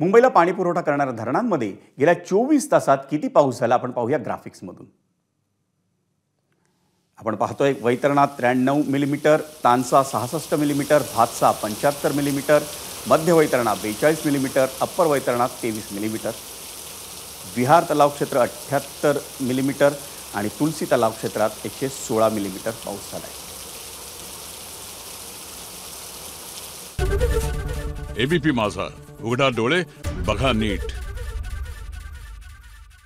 मुंबईला पाणी पुरवठा करणाऱ्या धरणांमध्ये गेल्या 24 तासात किती पाऊस झाला आपण पाहूया ग्राफिक्स मधून। आपण पाहतोय Vaitarna 93 millimetre, Tansa 66 millimetre, Bhatsa 75 millimetre, मध्य Vaitarna 42 millimetre, upper Vaitarna 23 millimetre, Vihar तलाव क्षेत्र 78 मिलीमीटर आणि तुलसी तलाव क्षेत्रात 116 मिलीमीटर पाऊस झाला आहे। ABP माझा, उघडा डोळे बघा नीट।